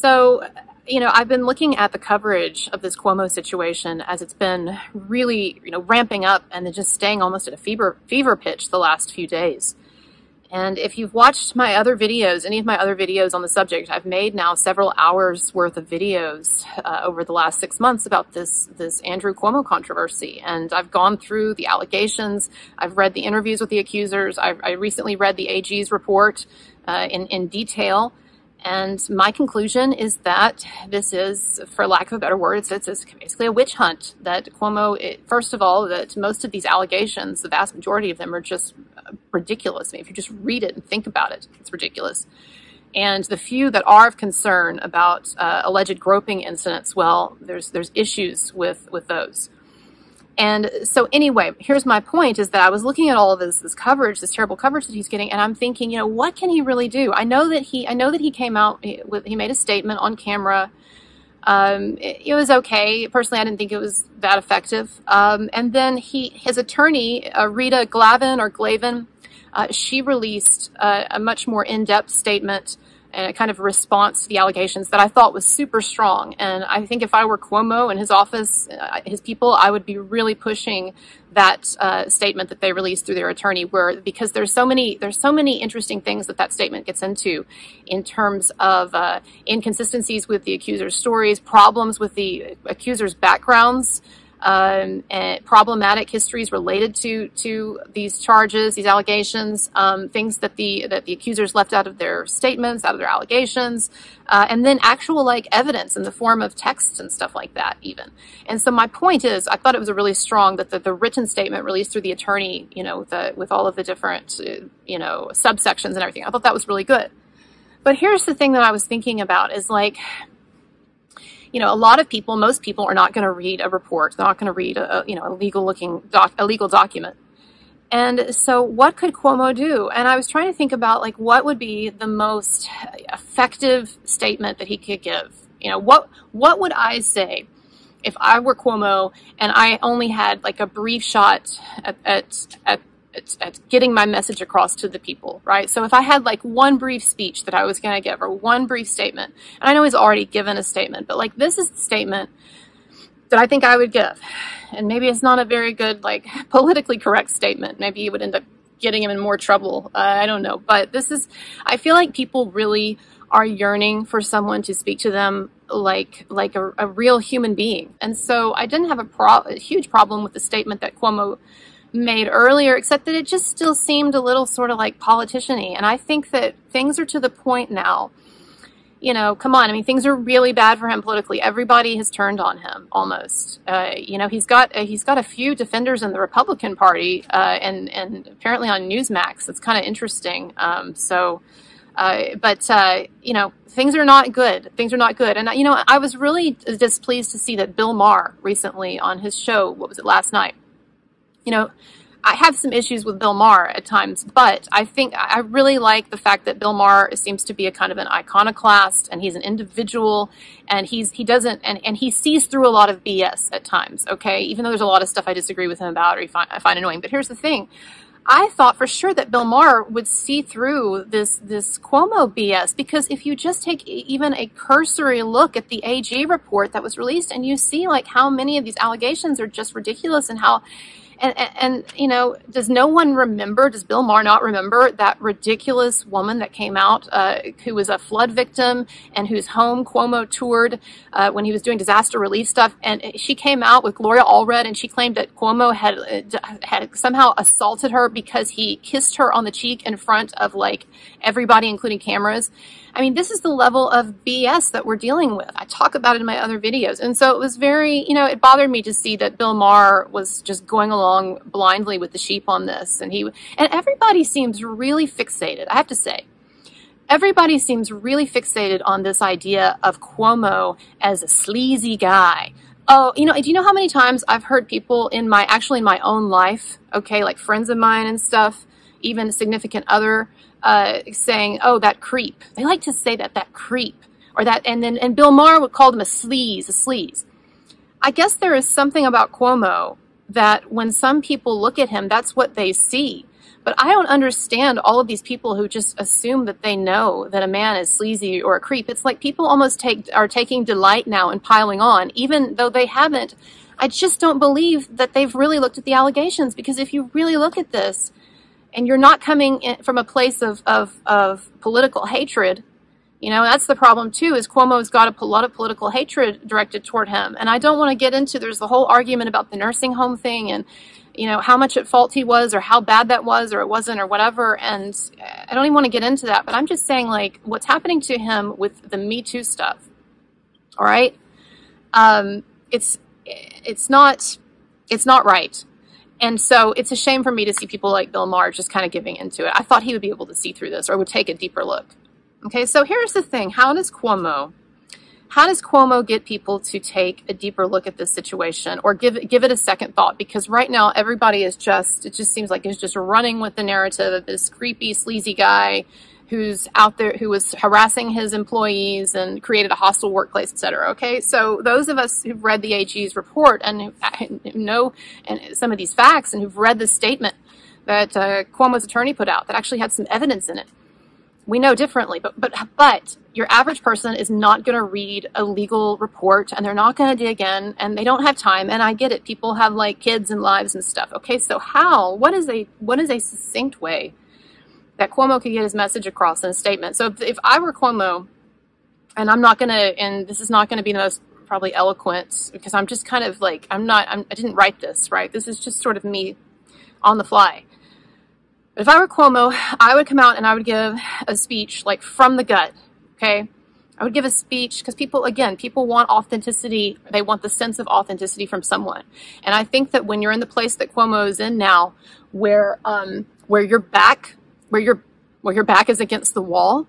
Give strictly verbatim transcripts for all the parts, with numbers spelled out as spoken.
So, you know, I've been looking at the coverage of this Cuomo situation as it's been really, you know, ramping up and then just staying almost at a fever fever pitch the last few days. And if you've watched my other videos, any of my other videos on the subject, I've made now several hours worth of videos uh, over the last six months about this, this Andrew Cuomo controversy. And I've gone through the allegations. I've read the interviews with the accusers. I've, I recently read the A G's report uh, in, in detail. And my conclusion is that this is, for lack of a better word, it's, it's, it's basically a witch hunt. That Cuomo, it, first of all, that most of these allegations, the vast majority of them are just ridiculous. I mean, if you just read it and think about it, it's ridiculous. And the few that are of concern about uh, alleged groping incidents, well, there's there's issues with, with those. And so anyway, here's my point is that I was looking at all of this, this coverage, this terrible coverage that he's getting, and I'm thinking, you know, what can he really do? I know that he, I know that he came out, he, he made a statement on camera. Um, it, it was okay. Personally, I didn't think it was that effective. Um, and then he, his attorney, uh, Rita Glavin or Glavin, uh, she released uh, a much more in-depth statement and a kind of response to the allegations that I thought was super strong. And I think if I were Cuomo and his office, his people, I would be really pushing that uh, statement that they released through their attorney, where because there's so many there's so many interesting things that that statement gets into, in terms of uh, inconsistencies with the accuser's stories, problems with the accuser's backgrounds, um, and problematic histories related to to these charges, these allegations, um, things that the that the accusers left out of their statements, out of their allegations, uh, and then actual like evidence in the form of texts and stuff like that even. And so my point is, I thought it was a really strong that the, the written statement released through the attorney, you know, the, with all of the different, you know, subsections and everything. I thought that was really good. But here's the thing that I was thinking about is like, you know, a lot of people, most people are not going to read a report. They're not going to read a, you know, a legal looking doc, a legal document. And so what could Cuomo do? And I was trying to think about like, what would be the most effective statement that he could give? You know, what, what would I say if I were Cuomo and I only had like a brief shot at, at, at at getting my message across to the people, right? So if I had like one brief speech that I was going to give, or one brief statement, and I know he's already given a statement, but like this is the statement that I think I would give. And maybe it's not a very good, like politically correct statement. Maybe it would end up getting him in more trouble. Uh, I don't know. But this is, I feel like people really are yearning for someone to speak to them like like a, a real human being. And so I didn't have a, pro a huge problem with the statement that Cuomo made earlier, except that it just still seemed a little sort of like politician-y. And I think that things are to the point now, you know, come on. I mean, things are really bad for him politically. Everybody has turned on him almost. Uh, you know, he's got uh, he's got a few defenders in the Republican Party, uh, and and apparently on Newsmax. It's kind of interesting. Um, so, uh, but uh, you know, things are not good. Things are not good. And you know, I was really displeased to see that Bill Maher recently on his show, what was it, last night. You know, I have some issues with Bill Maher at times, but I think I really like the fact that Bill Maher seems to be a kind of an iconoclast, and he's an individual, and he's he doesn't and, and he sees through a lot of B S at times. OK, even though there's a lot of stuff I disagree with him about or I find annoying. But here's the thing. I thought for sure that Bill Maher would see through this this Cuomo B S, because if you just take even a cursory look at the A G report that was released, and you see like how many of these allegations are just ridiculous, and how And, and, and, you know, does no one remember, does Bill Maher not remember that ridiculous woman that came out uh, who was a flood victim and whose home Cuomo toured uh, when he was doing disaster relief stuff? And she came out with Gloria Allred, and she claimed that Cuomo had, had somehow assaulted her because he kissed her on the cheek in front of, like, everybody, including cameras. I mean, this is the level of B S that we're dealing with. I talk about it in my other videos. And so it was very, you know, it bothered me to see that Bill Maher was just going along blindly with the sheep on this. And he, and everybody seems really fixated, I have to say. Everybody seems really fixated on this idea of Cuomo as a sleazy guy. Oh, you know, do you know how many times I've heard people in my, actually in my own life, okay, like friends of mine and stuff, even significant other, Uh, saying, oh, that creep. They like to say that, that creep. Or that, and then, and Bill Maher would call them a sleaze, a sleaze. I guess there is something about Cuomo that when some people look at him, that's what they see. But I don't understand all of these people who just assume that they know that a man is sleazy or a creep. It's like people almost take are taking delight now in piling on, even though they haven't. I just don't believe that they've really looked at the allegations, because if you really look at this and you're not coming in from a place of, of, of political hatred, you know, that's the problem too, is Cuomo's got a lot of political hatred directed toward him. And I don't want to get into, there's the whole argument about the nursing home thing and, you know, how much at fault he was or how bad that was or it wasn't or whatever. And I don't even want to get into that, but I'm just saying, like, what's happening to him with the Me Too stuff. All right. Um, it's, it's not, it's not right. And so it's a shame for me to see people like Bill Maher just kind of giving into it. I thought he would be able to see through this or would take a deeper look. Okay, so here's the thing. How does Cuomo, how does Cuomo get people to take a deeper look at this situation or give give it a second thought? Because right now everybody is just, it just seems like it's just running with the narrative of this creepy, sleazy guy who's out there, who was harassing his employees and created a hostile workplace, et cetera, okay? So those of us who've read the A G's report and who know and some of these facts and who've read the statement that uh, Cuomo's attorney put out that actually had some evidence in it, we know differently, but but but your average person is not going to read a legal report, and they're not going to dig in, and they don't have time, and I get it. People have, like, kids and lives and stuff, okay? So how, what is a, what is a succinct way that Cuomo could get his message across in a statement? So if, if I were Cuomo, and I'm not going to, and this is not going to be the most probably eloquent, because I'm just kind of like, I'm not, I'm, I didn't write this, right? This is just sort of me on the fly. But if I were Cuomo, I would come out and I would give a speech, like, from the gut, okay? I would give a speech because people, again, people want authenticity. They want the sense of authenticity from someone. And I think that when you're in the place that Cuomo is in now, where, um, where you're back, where your where your back is against the wall,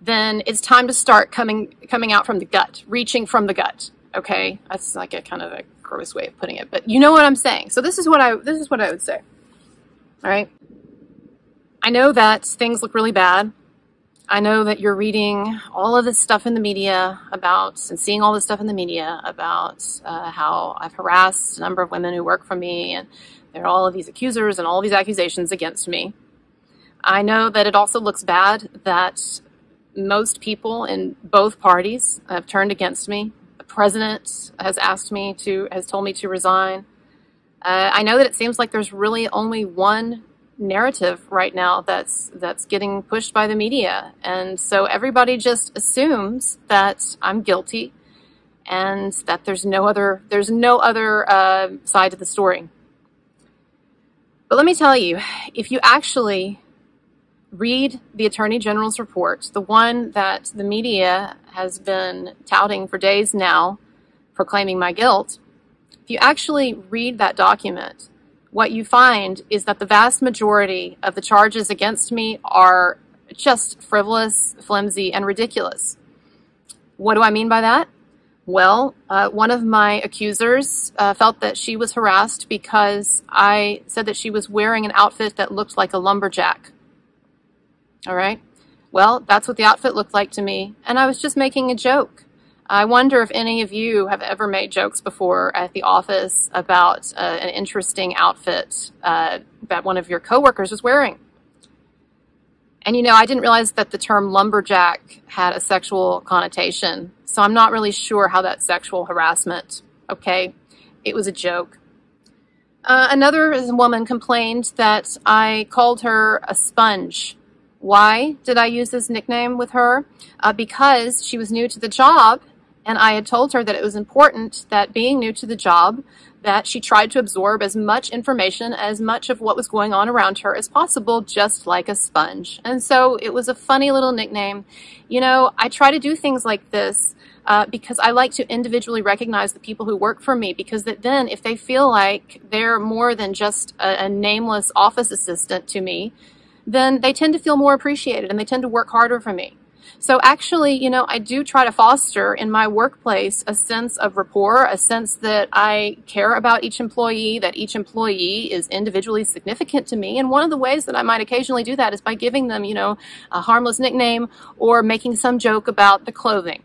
then it's time to start coming coming out from the gut, reaching from the gut. Okay, that's like a kind of a gross way of putting it, but you know what I'm saying. So this is what I this is what I would say. All right, I know that things look really bad. I know that you're reading all of this stuff in the media about and seeing all this stuff in the media about uh, how I've harassed a number of women who work for me, and there are all of these accusers and all these accusations against me. I know that it also looks bad that most people in both parties have turned against me. The president has asked me to, has told me to resign. Uh, I know that it seems like there's really only one narrative right now that's, that's getting pushed by the media. And so everybody just assumes that I'm guilty and that there's no other, there's no other uh, side to the story. But let me tell you, if you actually read the Attorney General's report, the one that the media has been touting for days now, proclaiming my guilt, if you actually read that document, what you find is that the vast majority of the charges against me are just frivolous, flimsy, and ridiculous. What do I mean by that? Well, uh, one of my accusers uh, felt that she was harassed because I said that she was wearing an outfit that looked like a lumberjack. All right. Well, that's what the outfit looked like to me, and I was just making a joke. I wonder if any of you have ever made jokes before at the office about uh, an interesting outfit uh, that one of your coworkers was wearing. And, you know, I didn't realize that the term lumberjack had a sexual connotation, so I'm not really sure how that's sexual harassment. Okay, it was a joke. Uh, another woman complained that I called her a sponge. Why did I use this nickname with her? Uh, because she was new to the job, and I had told her that it was important that being new to the job, that she tried to absorb as much information, as much of what was going on around her as possible, just like a sponge. And so it was a funny little nickname. You know, I try to do things like this uh, because I like to individually recognize the people who work for me, because that then if they feel like they're more than just a, a nameless office assistant to me, then they tend to feel more appreciated and they tend to work harder for me. So actually, you know, I do try to foster in my workplace a sense of rapport, a sense that I care about each employee, that each employee is individually significant to me. And one of the ways that I might occasionally do that is by giving them, you know, a harmless nickname or making some joke about the clothing.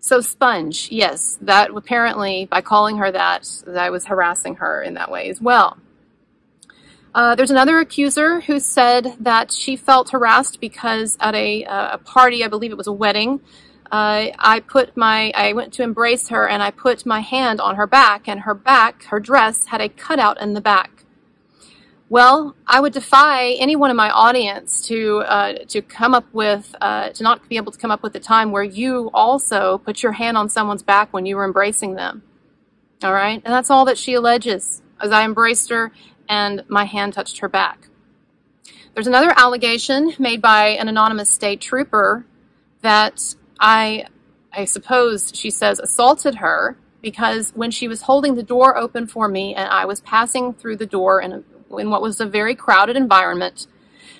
So sponge, yes, that apparently by calling her that, I was harassing her in that way as well. Uh, there's another accuser who said that she felt harassed because at a, uh, a party, I believe it was a wedding, uh, I put my, I went to embrace her and I put my hand on her back, and her back, her dress had a cutout in the back. Well, I would defy anyone in my audience to uh, to come up with, uh, to not be able to come up with a time where you also put your hand on someone's back when you were embracing them. All right, and that's all that she alleges, as I embraced her and my hand touched her back. There's another allegation made by an anonymous state trooper that I, I suppose she says, assaulted her because when she was holding the door open for me and I was passing through the door in a in what was a very crowded environment,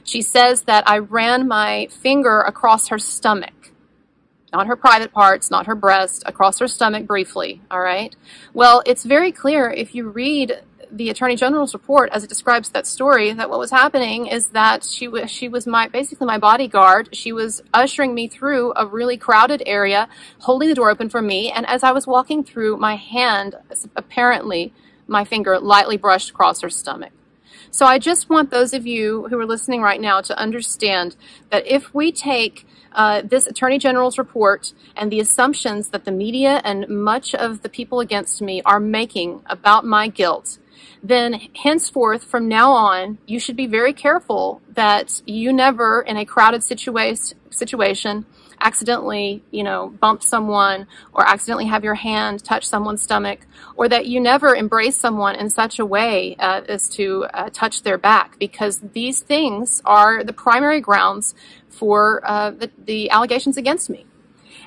she says that I ran my finger across her stomach, not her private parts, not her breast, across her stomach briefly, all right? Well, it's very clear if you read the Attorney General's report as it describes that story that what was happening is that she was, she was my basically my bodyguard. She was ushering me through a really crowded area, holding the door open for me, and as I was walking through, my hand, apparently my finger, lightly brushed across her stomach. So I just want those of you who are listening right now to understand that if we take uh, this Attorney General's report and the assumptions that the media and much of the people against me are making about my guilt, then henceforth, from now on, you should be very careful that you never, in a crowded situa situation, accidentally, you know, bump someone or accidentally have your hand touch someone's stomach, or that you never embrace someone in such a way uh, as to uh, touch their back, because these things are the primary grounds for uh, the, the allegations against me.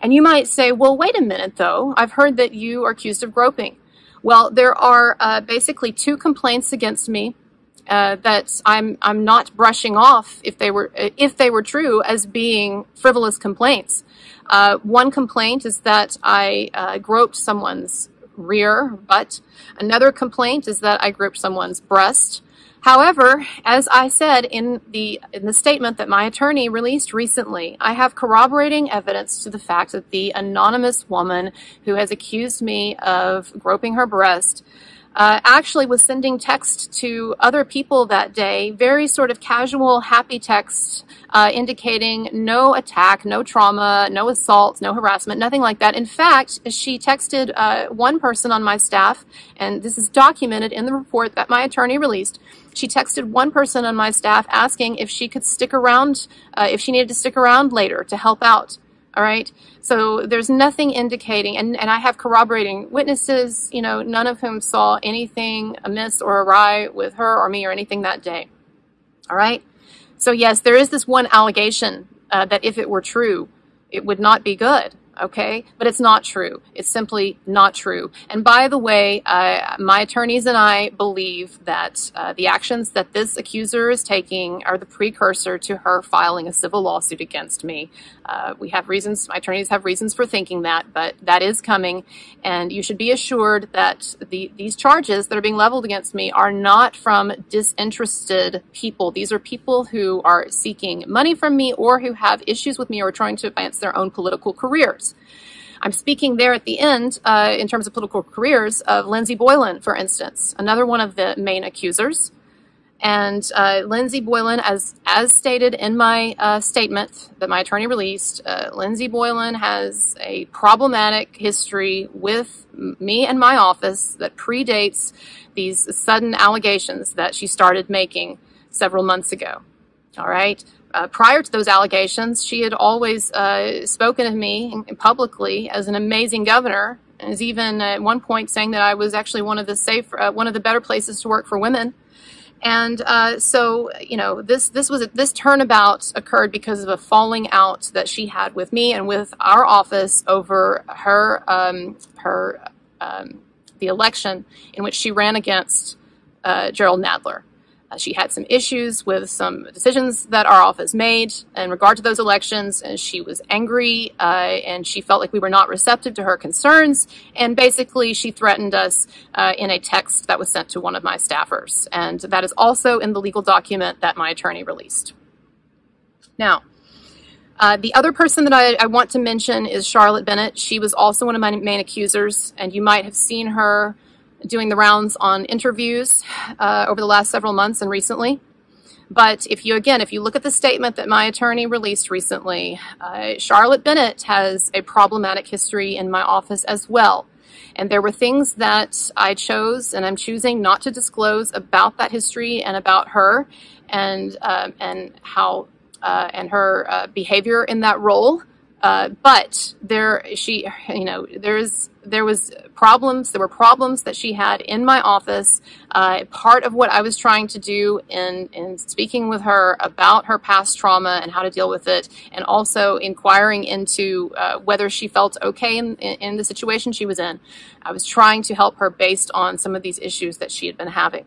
And you might say, well, wait a minute, though. I've heard that you are accused of groping. Well, there are uh, basically two complaints against me Uh, that I'm I'm not brushing off if they were if they were true as being frivolous complaints. Uh, one complaint is that I uh, groped someone's rear butt. Another complaint is that I groped someone's breast. However, as I said in the in the statement that my attorney released recently, I have corroborating evidence to the fact that the anonymous woman who has accused me of groping her breast Uh, actually was sending text to other people that day, very sort of casual, happy texts uh, indicating no attack, no trauma, no assault, no harassment, nothing like that. In fact, she texted uh, one person on my staff, and this is documented in the report that my attorney released. She texted one person on my staff asking if she could stick around, uh, if she needed to stick around later to help out. All right. So there's nothing indicating, and, and I have corroborating witnesses, you know, none of whom saw anything amiss or awry with her or me or anything that day. All right. So, yes, there is this one allegation uh, that if it were true, it would not be good. OK, but it's not true. It's simply not true. And by the way, uh, my attorneys and I believe that uh, the actions that this accuser is taking are the precursor to her filing a civil lawsuit against me. Uh, we have reasons. My attorneys have reasons for thinking that, but that is coming. And you should be assured that the, these charges that are being leveled against me are not from disinterested people. These are people who are seeking money from me or who have issues with me or are trying to advance their own political careers. I'm speaking there at the end, uh, in terms of political careers, of Lindsay Boylan, for instance, another one of the main accusers. And uh, Lindsay Boylan, as, as stated in my uh, statement that my attorney released, uh, Lindsay Boylan has a problematic history with me and my office that predates these sudden allegations that she started making several months ago. All right. Uh, prior to those allegations, she had always uh, spoken of me publicly as an amazing governor, and is even at one point saying that I was actually one of the safe, uh, one of the better places to work for women. And uh, so, you know, this this was a, this turnabout occurred because of a falling out that she had with me and with our office over her um, her um, the election in which she ran against uh, Gerald Nadler. She had some issues with some decisions that our office made in regard to those elections, and she was angry, uh, and she felt like we were not receptive to her concerns, and basically she threatened us uh, in a text that was sent to one of my staffers, and that is also in the legal document that my attorney released. Now, uh, the other person that I, I want to mention is Charlotte Bennett. She was also one of my main accusers, and you might have seen her doing the rounds on interviews uh, over the last several months and recently. But if you, again, if you look at the statement that my attorney released recently, uh, Charlotte Bennett has a problematic history in my office as well. And there were things that I chose and I'm choosing not to disclose about that history and about her and, uh, and how uh, and her uh, behavior in that role. Uh, but there, she, you know, there's, there was problems, there were problems that she had in my office. Uh, part of what I was trying to do in, in speaking with her about her past trauma and how to deal with it, and also inquiring into uh, whether she felt okay in, in the situation she was in. I was trying to help her based on some of these issues that she had been having.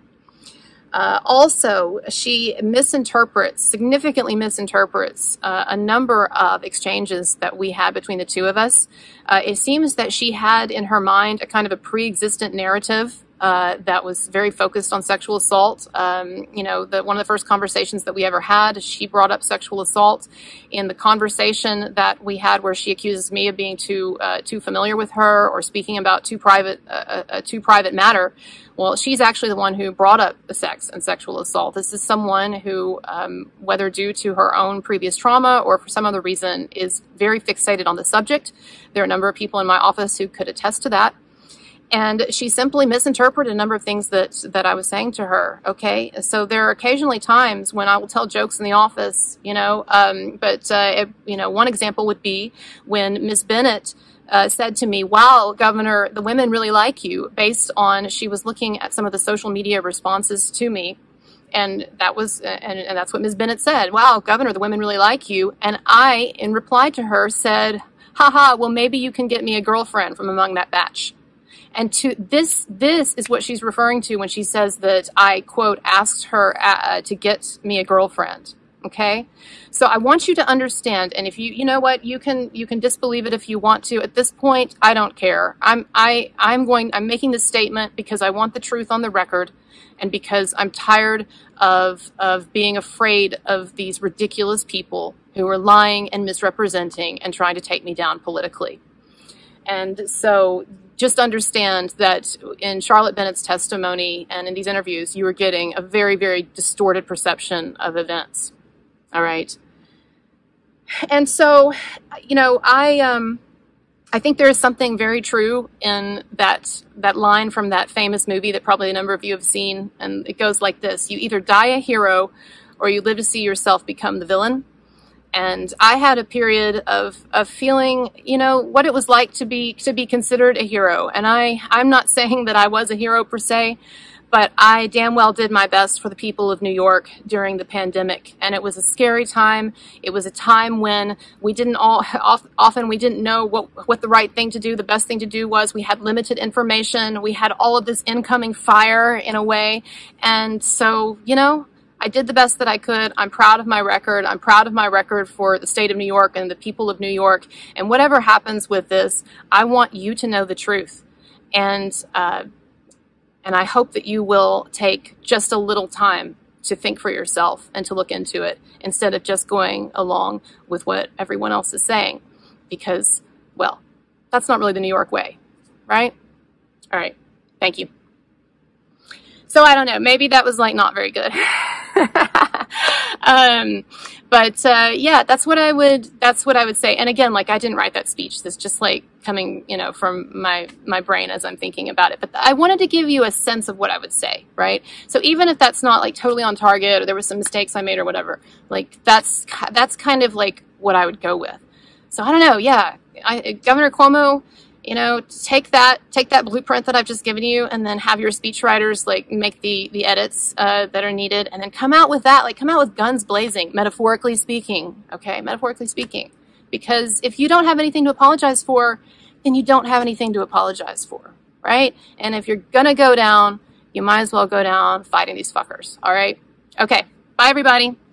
Uh, also, she misinterprets, significantly misinterprets uh, a number of exchanges that we had between the two of us. Uh, it seems that she had in her mind a kind of a pre-existent narrative uh, that was very focused on sexual assault. Um, you know, the, one of the first conversations that we ever had, she brought up sexual assault. In the conversation that we had where she accuses me of being too uh, too familiar with her or speaking about too private, uh, a too private matter, well, she's actually the one who brought up the sex and sexual assault. This is someone who, um, whether due to her own previous trauma or for some other reason, is very fixated on the subject. There are a number of people in my office who could attest to that. And she simply misinterpreted a number of things that, that I was saying to her, okay? So there are occasionally times when I will tell jokes in the office, you know, um, but, uh, it, you know, one example would be when Miz Bennett Uh, said to me, wow, Governor, the women really like you, based on she was looking at some of the social media responses to me. And that was, and, and that's what Miz Bennett said, wow, Governor, the women really like you. And I, in reply to her, said, haha, well, maybe you can get me a girlfriend from among that batch. And to this, this is what she's referring to when she says that I, quote, asked her uh, to get me a girlfriend. Okay, so I want you to understand, and if you, you know what, you can, you can disbelieve it if you want to. At this point, I don't care. I'm, I, I'm going, I'm making this statement because I want the truth on the record, and because I'm tired of, of being afraid of these ridiculous people who are lying and misrepresenting and trying to take me down politically. And so just understand that in Charlotte Bennett's testimony and in these interviews, you are getting a very, very distorted perception of events. All right. And so, you know, I, um, I think there is something very true in that, that line from that famous movie that probably a number of you have seen. And it goes like this. You either die a hero or you live to see yourself become the villain. And I had a period of, of feeling, you know, what it was like to be, to be considered a hero. And I, I'm not saying that I was a hero per se, but I damn well did my best for the people of New York during the pandemic. And it was a scary time. It was a time when we didn't all, often we didn't know what, what the right thing to do, the best thing to do was. We had limited information. We had all of this incoming fire in a way. And so, you know, I did the best that I could. I'm proud of my record. I'm proud of my record for the state of New York and the people of New York. And whatever happens with this, I want you to know the truth. And, uh, And I hope that you will take just a little time to think for yourself and to look into it instead of just going along with what everyone else is saying. Because, well, that's not really the New York way, right? All right. Thank you. So I don't know. Maybe that was like not very good. um, but uh, yeah, that's what I would, that's what I would say. And again, like I didn't write that speech. That's just like coming, you know, from my, my brain as I'm thinking about it. But I wanted to give you a sense of what I would say, right? So even if that's not like totally on target or there were some mistakes I made or whatever, like that's, that's kind of like what I would go with. So I don't know. Yeah. I, Governor Cuomo, you know, take that, take that blueprint that I've just given you and then have your speechwriters like make the, the edits uh, that are needed and then come out with that, like come out with guns blazing, metaphorically speaking, okay, metaphorically speaking. Because if you don't have anything to apologize for, then you don't have anything to apologize for, right? And if you're going to go down, you might as well go down fighting these fuckers, all right? Okay, bye everybody.